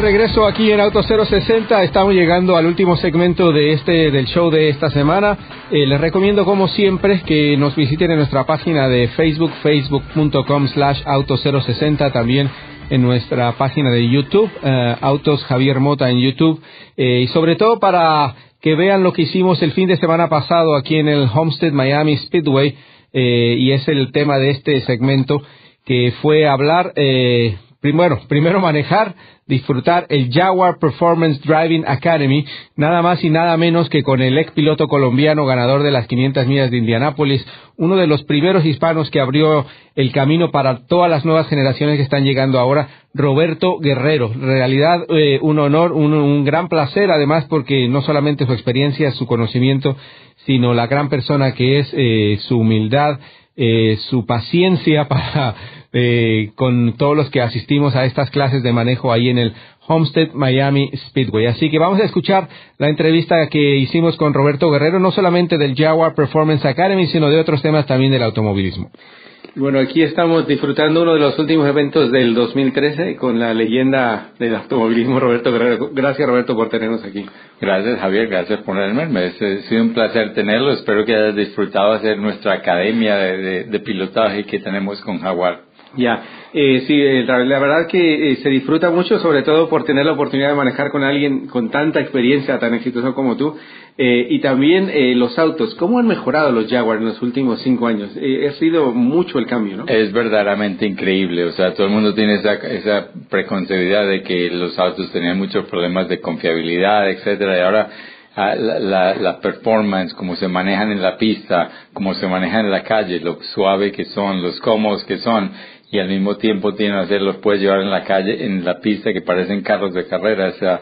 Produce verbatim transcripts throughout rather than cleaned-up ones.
regreso aquí en Auto cero sesenta. Estamos llegando al último segmento de este del show de esta semana. Eh, les recomiendo, como siempre, que nos visiten en nuestra página de Facebook, facebook punto com slash auto cero sesenta. También en nuestra página de YouTube, eh, Autos Javier Mota en YouTube. Eh, y sobre todo para que vean lo que hicimos el fin de semana pasado aquí en el Homestead Miami Speedway. Eh, y es el tema de este segmento, que fue hablar... Eh, Primero, primero manejar, disfrutar el Jaguar Performance Driving Academy, nada más y nada menos que con el ex piloto colombiano ganador de las quinientas millas de Indianápolis, uno de los primeros hispanos que abrió el camino para todas las nuevas generaciones que están llegando ahora, Roberto Guerrero. En realidad, eh, un honor, un, un gran placer, además, porque no solamente su experiencia, su conocimiento, sino la gran persona que es, eh, su humildad, eh, su paciencia para... Eh, con todos los que asistimos a estas clases de manejo ahí en el Homestead Miami Speedway. Así que vamos a escuchar la entrevista que hicimos con Roberto Guerrero, no solamente del Jaguar Performance Academy, sino de otros temas también del automovilismo. Bueno, aquí estamos disfrutando uno de los últimos eventos del dos mil trece con la leyenda del automovilismo, Roberto Guerrero. Gracias, Roberto, por tenernos aquí. Gracias, Javier, gracias por tenerme. Ha sido un placer tenerlo. Espero que hayas disfrutado hacer nuestra academia de, de, de pilotaje que tenemos con Jaguar. Ya, eh, sí, la, la verdad que eh, se disfruta mucho, sobre todo por tener la oportunidad de manejar con alguien con tanta experiencia, tan exitoso como tú, eh, y también eh, los autos. ¿Cómo han mejorado los Jaguar en los últimos cinco años? Eh, ha sido mucho el cambio, ¿no? Es verdaderamente increíble, o sea, todo el mundo tiene esa, esa preconcebida de que los autos tenían muchos problemas de confiabilidad, etcétera, y ahora... La, la, la performance, cómo se manejan en la pista, cómo se manejan en la calle, lo suave que son, los cómodos que son, y al mismo tiempo tienen que hacerlos, puedes llevar en la calle, en la pista, que parecen carros de carrera. O sea,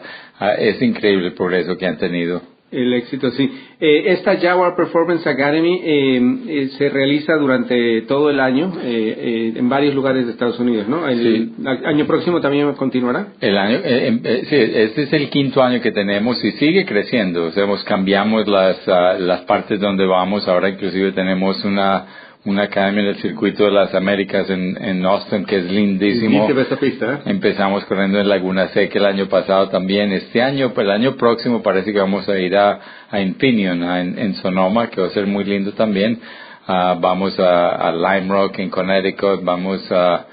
es increíble el progreso que han tenido. El éxito, sí. Eh, esta Jaguar Performance Academy eh, eh, se realiza durante todo el año eh, eh, en varios lugares de Estados Unidos, ¿no? El, sí. el año próximo también continuará. El año, eh, eh, sí, este es el quinto año que tenemos y sigue creciendo. O sea, hemos, cambiamos las uh, las partes donde vamos. Ahora inclusive tenemos una una academia en el Circuito de las Américas en, en Austin, que es lindísimo. Esa pista, ¿eh? Empezamos corriendo en Laguna Seca el año pasado también. Este año, pues el año próximo parece que vamos a ir a, a Infineon, a, en, en Sonoma, que va a ser muy lindo también. Uh, vamos a, a Lime Rock en Connecticut, vamos a...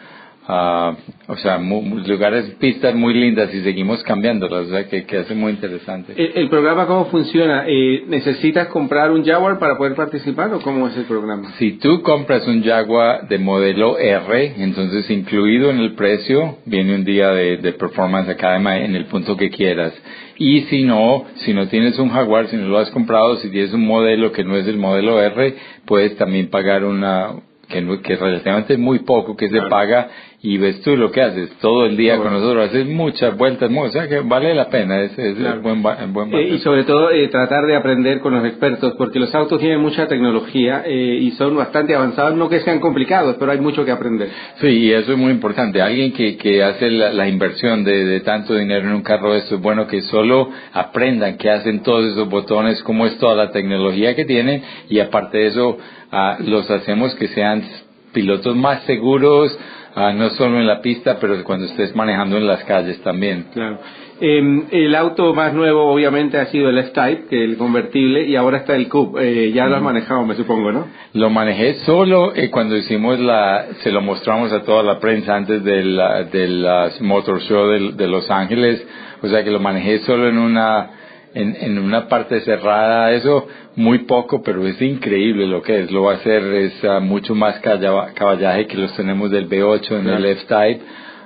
Uh, o sea, muy, lugares, pistas muy lindas, y seguimos cambiándolas, o sea, que, que hace muy interesante. ¿El, el programa cómo funciona? Eh, ¿Necesitas comprar un Jaguar para poder participar, o cómo es el programa? Si tú compras un Jaguar de modelo R, entonces incluido en el precio viene un día de, de Performance Academy en el punto que quieras. Y si no, si no tienes un Jaguar, si no lo has comprado, si tienes un modelo que no es el modelo R, puedes también pagar una... Que, que relativamente es muy poco que se claro. paga, y ves tú lo que haces todo el día bueno. con nosotros, haces muchas vueltas, o sea que vale la pena, es, es claro. buen, buen eh, y sobre todo eh, tratar de aprender con los expertos, porque los autos tienen mucha tecnología eh, y son bastante avanzados, no que sean complicados, pero hay mucho que aprender. Sí, y eso es muy importante. Alguien que, que hace la, la inversión de, de tanto dinero en un carro, esto es bueno que solo aprendan qué hacen todos esos botones, cómo es toda la tecnología que tienen, y aparte de eso Uh, los hacemos que sean pilotos más seguros, uh, no solo en la pista, pero cuando estés manejando en las calles también. Claro. Eh, el auto más nuevo, obviamente, ha sido el F-Type, que es el convertible, y ahora está el Coupe. Eh, ya lo has manejado, me supongo, ¿no? Lo manejé solo eh, cuando hicimos la... Se lo mostramos a toda la prensa antes del, del uh, Motor Show de, de Los Ángeles. O sea, que lo manejé solo en una... En, en una parte cerrada, eso muy poco, pero es increíble lo que es. Lo va a hacer, es uh, mucho más calla, caballaje que los tenemos del V ocho en claro. el F-Type,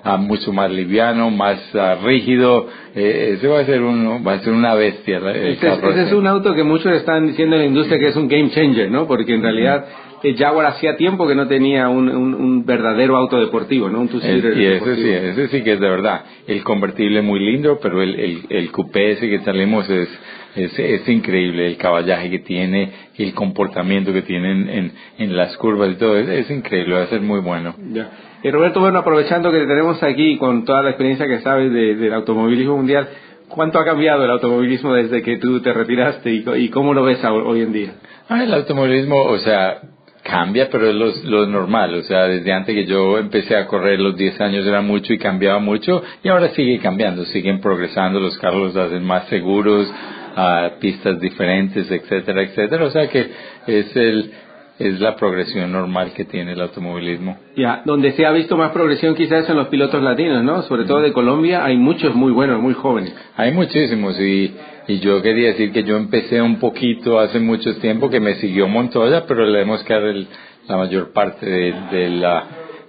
uh, mucho más liviano, más uh, rígido. Eh, ese va a ser uno, va a ser una bestia. Este es, ese es un auto que muchos están diciendo en la industria que es un game changer, ¿no? Porque en realidad el Jaguar hacía tiempo que no tenía un, un, un verdadero auto deportivo, ¿no? Un two-seater y ese sí, ese sí que es de verdad. El convertible es muy lindo, pero el, el, el coupé ese que salimos es, es, es increíble. El caballaje que tiene, el comportamiento que tiene en, en, en las curvas y todo, es, es increíble, va a ser muy bueno. Ya. Eh, Roberto, bueno, aprovechando que te tenemos aquí con toda la experiencia que sabes de, del automovilismo mundial, ¿cuánto ha cambiado el automovilismo desde que tú te retiraste y, y cómo lo ves hoy en día? Ah, el automovilismo, o sea... Cambia, pero es lo, lo normal. O sea, desde antes que yo empecé a correr, los diez años era mucho y cambiaba mucho, y ahora sigue cambiando, siguen progresando, los carros los hacen más seguros, a pistas diferentes, etcétera, etcétera. O sea que es el es la progresión normal que tiene el automovilismo. Ya, donde se ha visto más progresión quizás en los pilotos latinos, ¿no? Sobre todo de Colombia, hay muchos muy buenos, muy jóvenes. Hay muchísimos, y, y yo quería decir que yo empecé un poquito hace mucho tiempo, que me siguió Montoya, pero le debemos quedar el, la mayor parte de, de la,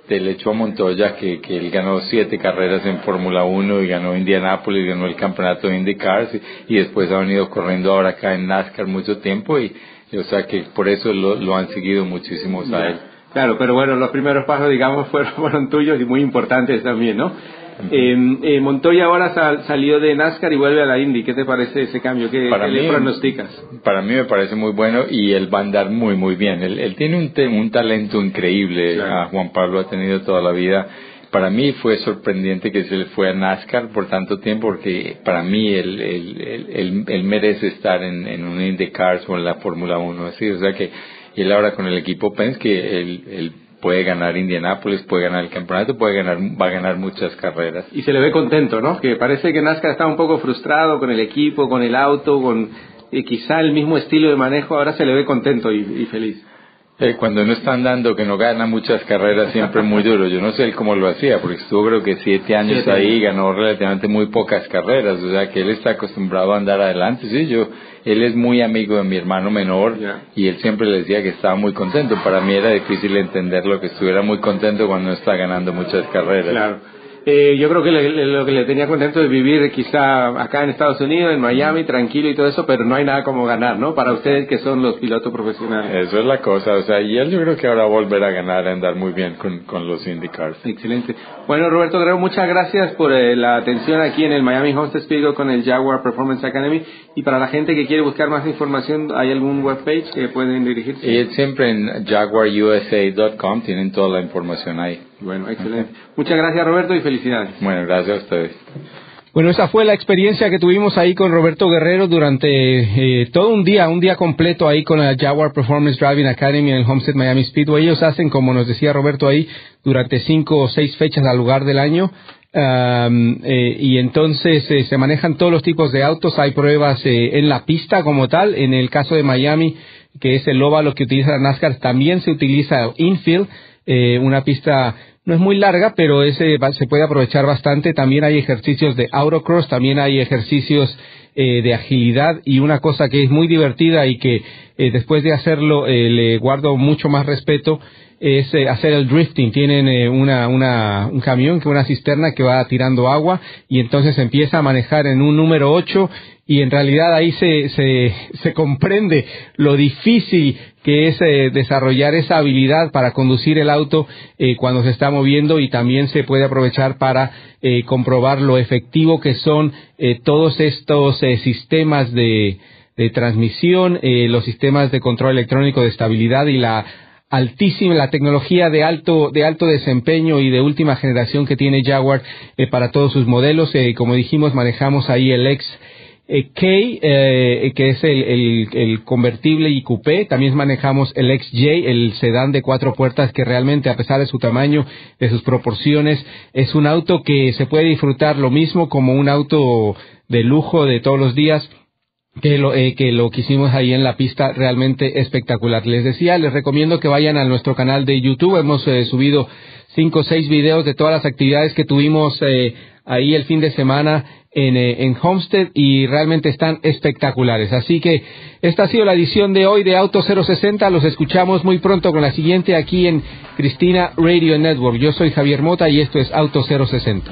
del hecho a Montoya, que, que él ganó siete carreras en Fórmula uno, y ganó Indianapolis, ganó el campeonato de IndyCars, y, y después ha venido corriendo ahora acá en NASCAR mucho tiempo, y o sea que por eso lo, lo han seguido muchísimos a él. Claro, pero bueno, los primeros pasos, digamos, fueron, fueron tuyos y muy importantes también, ¿no? Eh, eh, Montoya ahora sal, salió de NASCAR y vuelve a la Indy. ¿Qué te parece ese cambio? ¿Qué, para ¿qué mí, le pronosticas? Para mí me parece muy bueno, y él va a andar muy, muy bien. Él, él tiene un, un talento increíble. Claro. Juan Pablo ha tenido toda la vida. Para mí fue sorprendente que se le fue a NASCAR por tanto tiempo, porque para mí él, él, él, él, él merece estar en, en un IndyCars o en la Fórmula uno. Así, o sea que él ahora con el equipo Penske, él, él puede ganar Indianapolis, puede ganar el campeonato, puede ganar, va a ganar muchas carreras. Y se le ve contento, ¿no? Que parece que NASCAR está un poco frustrado con el equipo, con el auto, con eh, quizá el mismo estilo de manejo. Ahora se le ve contento y, y feliz. Eh, cuando no están dando, que no gana muchas carreras, siempre es muy duro. Yo no sé cómo lo hacía, porque estuvo creo que siete años siete. ahí, ganó relativamente muy pocas carreras, o sea que él está acostumbrado a andar adelante. Sí, yo, él es muy amigo de mi hermano menor, yeah. y él siempre le decía que estaba muy contento. Para mí era difícil entenderlo, que estuviera muy contento cuando no está ganando muchas carreras. Claro. Eh, yo creo que le, le, lo que le tenía contento es vivir quizá acá en Estados Unidos, en Miami, tranquilo y todo eso, pero no hay nada como ganar, ¿no? Para ustedes que son los pilotos profesionales. Eso es la cosa, o sea, y él yo creo que ahora volverá a ganar, a andar muy bien con, con los IndyCars. Excelente. Bueno, Roberto Guerrero, muchas gracias por eh, la atención aquí en el Miami Homestead Speedway con el Jaguar Performance Academy. Y para la gente que quiere buscar más información, ¿hay algún webpage que pueden dirigirse? Y siempre en jaguar u s a punto com tienen toda la información ahí. Bueno, excelente. Muchas gracias, Roberto, y felicidades. Bueno, gracias a ustedes. Bueno, esa fue la experiencia que tuvimos ahí con Roberto Guerrero durante eh, todo un día, un día completo ahí con la Jaguar Performance Driving Academy en el Homestead Miami Speedway. Ellos hacen, como nos decía Roberto ahí, durante cinco o seis fechas al lugar del año. Um, eh, y entonces eh, se manejan todos los tipos de autos. Hay pruebas eh, en la pista como tal. En el caso de Miami, que es el óvalo que utiliza la NASCAR, también se utiliza infield, eh, una pista... No es muy larga, pero ese va, se puede aprovechar bastante. También hay ejercicios de autocross, también hay ejercicios eh, de agilidad, y una cosa que es muy divertida y que eh, después de hacerlo eh, le guardo mucho más respeto es eh, hacer el drifting. Tienen eh, una, una, un camión, que una cisterna que va tirando agua, y entonces empieza a manejar en un número ocho, y en realidad ahí se, se, se comprende lo difícil que es eh, desarrollar esa habilidad para conducir el auto eh, cuando se está moviendo, y también se puede aprovechar para eh, comprobar lo efectivo que son eh, todos estos eh, sistemas de, de transmisión, eh, los sistemas de control electrónico de estabilidad y la altísima, la tecnología de alto de alto desempeño y de última generación que tiene Jaguar eh, para todos sus modelos. Eh, como dijimos, manejamos ahí el X K, eh, que es el, el, el convertible y coupé. También manejamos el X J, el sedán de cuatro puertas, que realmente, a pesar de su tamaño, de sus proporciones, es un auto que se puede disfrutar lo mismo como un auto de lujo de todos los días, que lo, eh, que lo que hicimos ahí en la pista, realmente espectacular. Les decía, les recomiendo que vayan a nuestro canal de YouTube. Hemos eh, subido cinco o seis videos de todas las actividades que tuvimos eh, ahí el fin de semana en, eh, en Homestead, y realmente están espectaculares. Así que esta ha sido la edición de hoy de Auto cero sesenta. Los escuchamos muy pronto con la siguiente aquí en Cristina Radio Network. Yo soy Javier Mota y esto es Auto cero sesenta.